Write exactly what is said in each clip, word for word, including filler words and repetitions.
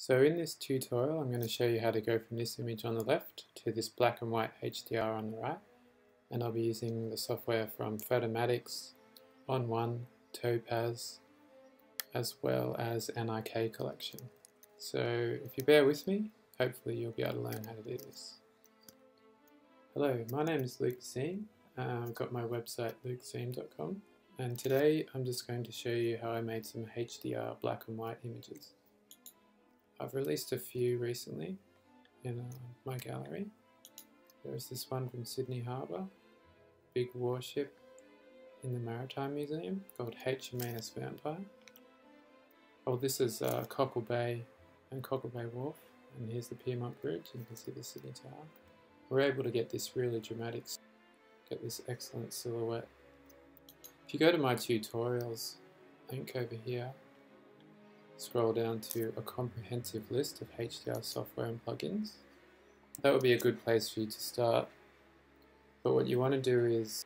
So in this tutorial I'm going to show you how to go from this image on the left to this black and white H D R on the right, and I'll be using the software from Photomatix, OnOne, Topaz, as well as N I K Collection. So if you bear with me, hopefully you'll be able to learn how to do this. Hello, my name is Luke Zeme. Uh, I've got my website luke zeme dot com, and today I'm just going to show you how I made some H D R black and white images. I've released a few recently in uh, my gallery. There is this one from Sydney Harbour, big warship in the Maritime Museum called H M A S Vampire. Oh, this is uh, Cockle Bay and Cockle Bay Wharf, and here's the Pyrmont Bridge, and you can see the Sydney Tower. We're able to get this really dramatic, get this excellent silhouette. If you go to my tutorials link over here, scroll down to a comprehensive list of H D R software and plugins. That would be a good place for you to start. But what you want to do is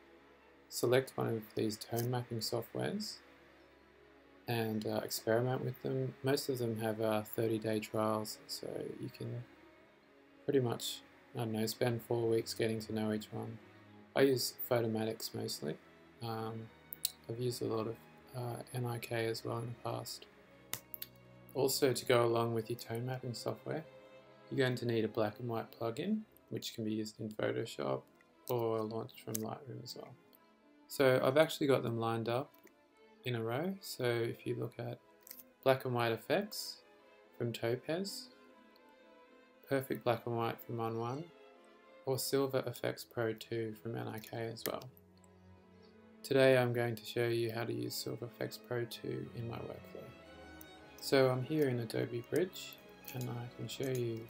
select one of these tone mapping softwares and uh, experiment with them. Most of them have uh, thirty day trials, so you can pretty much, I don't know, spend four weeks getting to know each one. I use Photomatix mostly. Um, I've used a lot of uh, N I K as well in the past. Also, to go along with your tone mapping software, you're going to need a black and white plugin, which can be used in Photoshop or launched from Lightroom as well. So I've actually got them lined up in a row. So if you look at black and white effects from Topaz, Perfect Black and White from OnOne, or Silver Efex Pro two from N I K as well. Today I'm going to show you how to use Silver Efex Pro two in my workflow. So I'm here in Adobe Bridge, and I can show you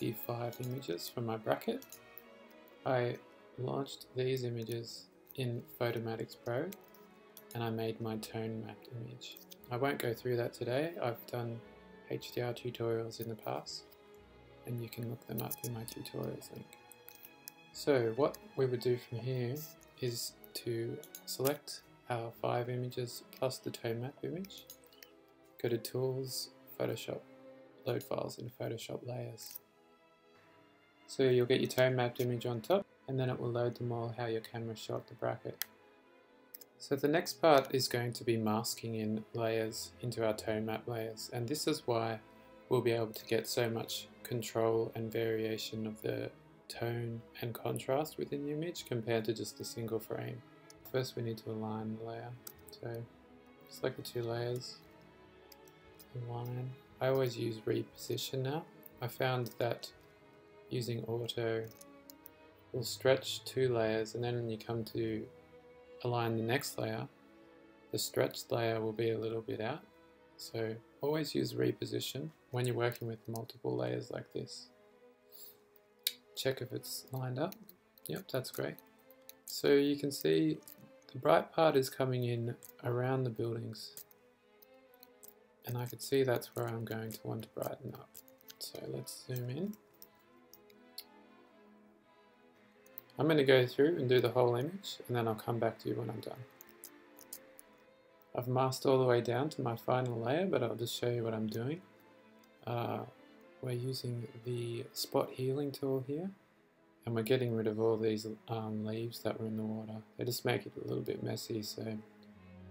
the five images from my bracket. I launched these images in Photomatix Pro, and I made my tone mapped image. I won't go through that today. I've done H D R tutorials in the past, and you can look them up in my tutorials link. So what we would do from here is to select our five images plus the tone map image, go to Tools, Photoshop, Load Files and Photoshop Layers. So you'll get your tone mapped image on top, and then it will load them all how your camera shot the bracket. So the next part is going to be masking in layers into our tone map layers, and this is why we'll be able to get so much control and variation of the tone and contrast within the image compared to just a single frame. First we need to align the layer, so select the two layers, align. I always use reposition now. I found that using auto will stretch two layers, and then when you come to align the next layer, the stretched layer will be a little bit out. So always use reposition when you're working with multiple layers like this. Check if it's lined up. Yep, that's great. So you can see the bright part is coming in around the buildings, and I can see that's where I'm going to want to brighten up. So let's zoom in. I'm going to go through and do the whole image, and then I'll come back to you when I'm done. I've masked all the way down to my final layer, but I'll just show you what I'm doing. Uh, we're using the spot healing tool here, and we're getting rid of all these um, leaves that were in the water. They just make it a little bit messy, so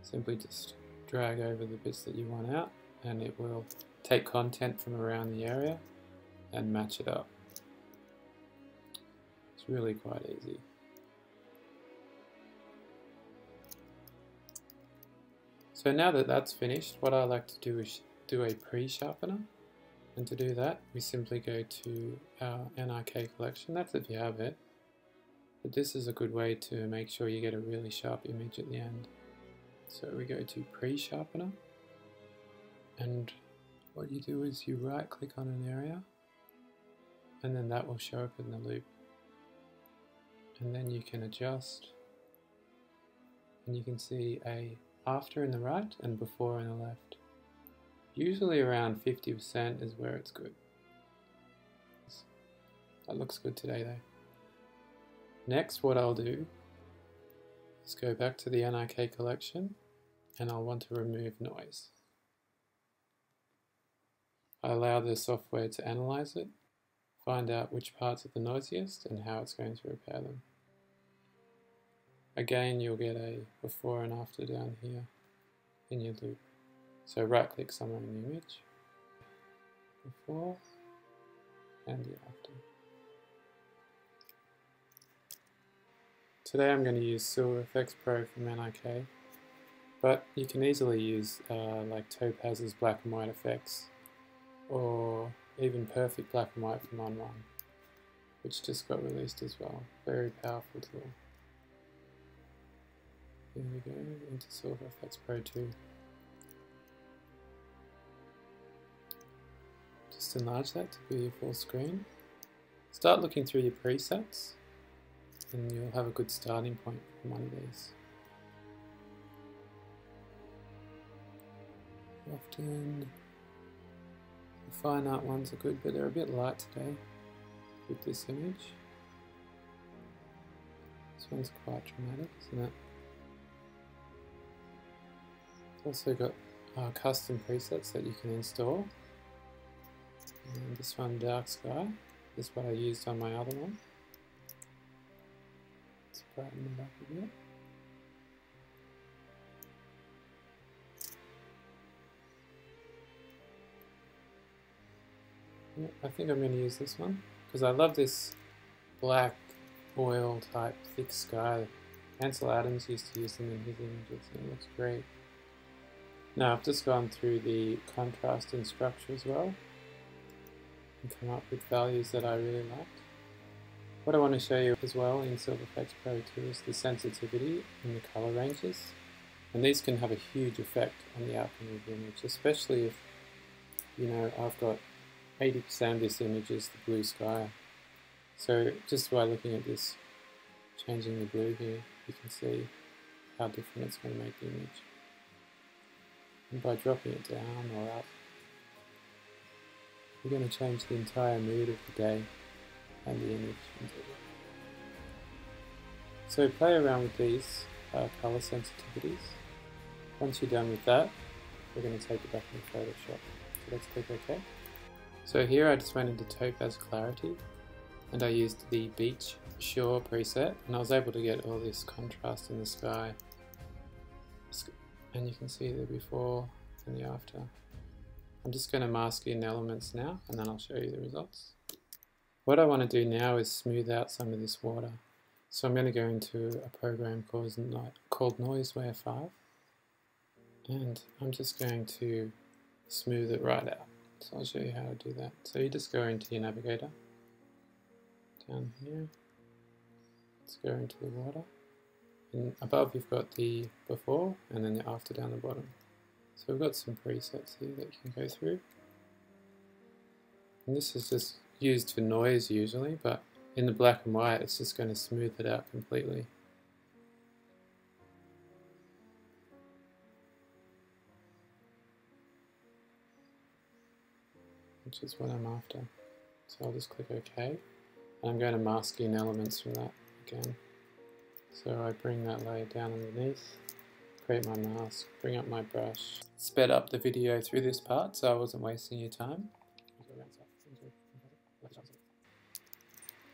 simply just drag over the bits that you want out, and it will take content from around the area and match it up. It's really quite easy. So now that that's finished, what I like to do is do a pre-sharpener, and to do that we simply go to our N I K collection. That's if you have it, but this is a good way to make sure you get a really sharp image at the end. So we go to pre-sharpener, and what you do is you right click on an area, and then that will show up in the loop, and then you can adjust, and you can see a after in the right and before in the left. Usually around fifty percent is where it's good. That looks good today though. Next what I'll do, let's go back to the N I K collection, and I'll want to remove noise. I allow the software to analyze it, find out which parts are the noisiest and how it's going to repair them. Again, you'll get a before and after down here in your loop. So right click somewhere in the image, before and the after. Today I'm going to use Silver Efex Pro from N I K, but you can easily use uh, like Topaz's black and white effects, or even Perfect Black and White from OnOne, which just got released as well. Very powerful tool. Here we go, into Silver Efex Pro two. Just enlarge that to be your full screen. Start looking through your presets, and you'll have a good starting point from one of these. Often, the fine art ones are good, but they're a bit light today with this image. This one's quite dramatic, isn't it? It's also got uh, custom presets that you can install. And this one, Dark Sky, is what I used on my other one. Let's brighten it up a bit. I think I'm going to use this one because I love this black oil type thick sky. Ansel Adams used to use them in his images and it looks great. Now I've just gone through the contrast and structure as well and come up with values that I really liked. What I want to show you as well in Silver Efex Pro two is the sensitivity and the color ranges, and these can have a huge effect on the outcome of the image, especially if, you know, I've got eighty percent of this image is the blue sky. So just by looking at this, changing the blue here, you can see how different it's going to make the image. And by dropping it down or up, you're going to change the entire mood of the day and the image. So play around with these uh, color sensitivities. Once you're done with that, we're going to take it back into Photoshop. So let's click OK. So here I just went into Topaz Clarity and I used the Beach Shore preset, and I was able to get all this contrast in the sky, and you can see the before and the after. I'm just going to mask in elements now and then I'll show you the results. What I want to do now is smooth out some of this water. So I'm going to go into a program called, called Noiseware five, and I'm just going to smooth it right out. So I'll show you how to do that. So you just go into your navigator, down here, let's go into the water, and above you've got the before and then the after down the bottom. So we've got some presets here that you can go through, and this is just used for noise usually, but in the black and white it's just going to smooth it out completely. Which is what I'm after. So I'll just click OK, and I'm going to mask in elements from that again. So I bring that layer down underneath, create my mask, bring up my brush. Sped up the video through this part so I wasn't wasting your time.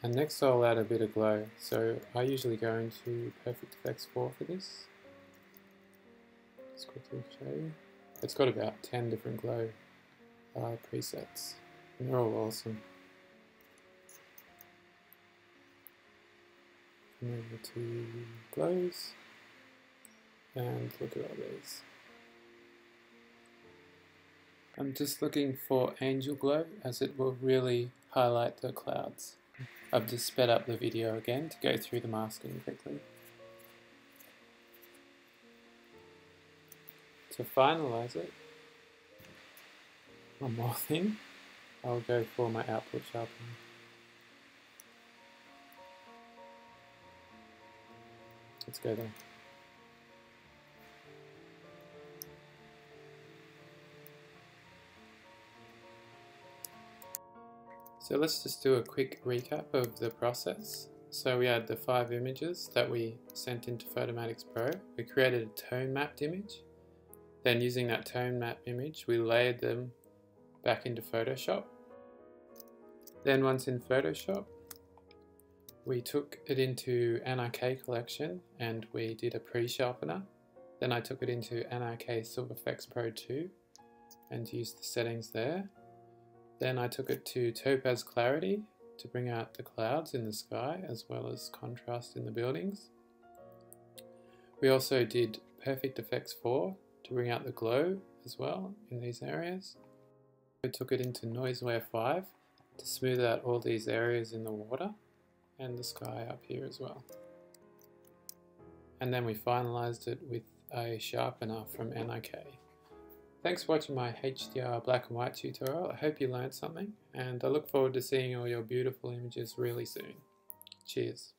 And next I'll add a bit of glow. So I usually go into Perfect Effects four for this. Let's quickly show you. It's got about ten different glow Uh, presets, and they're all awesome. Come over to glows and look at all these. I'm just looking for angel glow as it will really highlight the clouds. I've just sped up the video again to go through the masking quickly. To finalize it, one more thing, I'll go for my output sharpening. Let's go there. So let's just do a quick recap of the process. So we had the five images that we sent into Photomatix Pro. We created a tone mapped image. Then using that tone map image, we layered them back into Photoshop. Then once in Photoshop, we took it into N I K Collection and we did a pre-sharpener. Then I took it into N I K Silver Efex Pro two and used the settings there. Then I took it to Topaz Clarity to bring out the clouds in the sky as well as contrast in the buildings. We also did Perfect Effects four to bring out the glow as well in these areas. We took it into Noiseware five to smooth out all these areas in the water and the sky up here as well. And then we finalized it with a sharpener from N I K. Thanks for watching my H D R black and white tutorial. I hope you learned something, and I look forward to seeing all your beautiful images really soon. Cheers.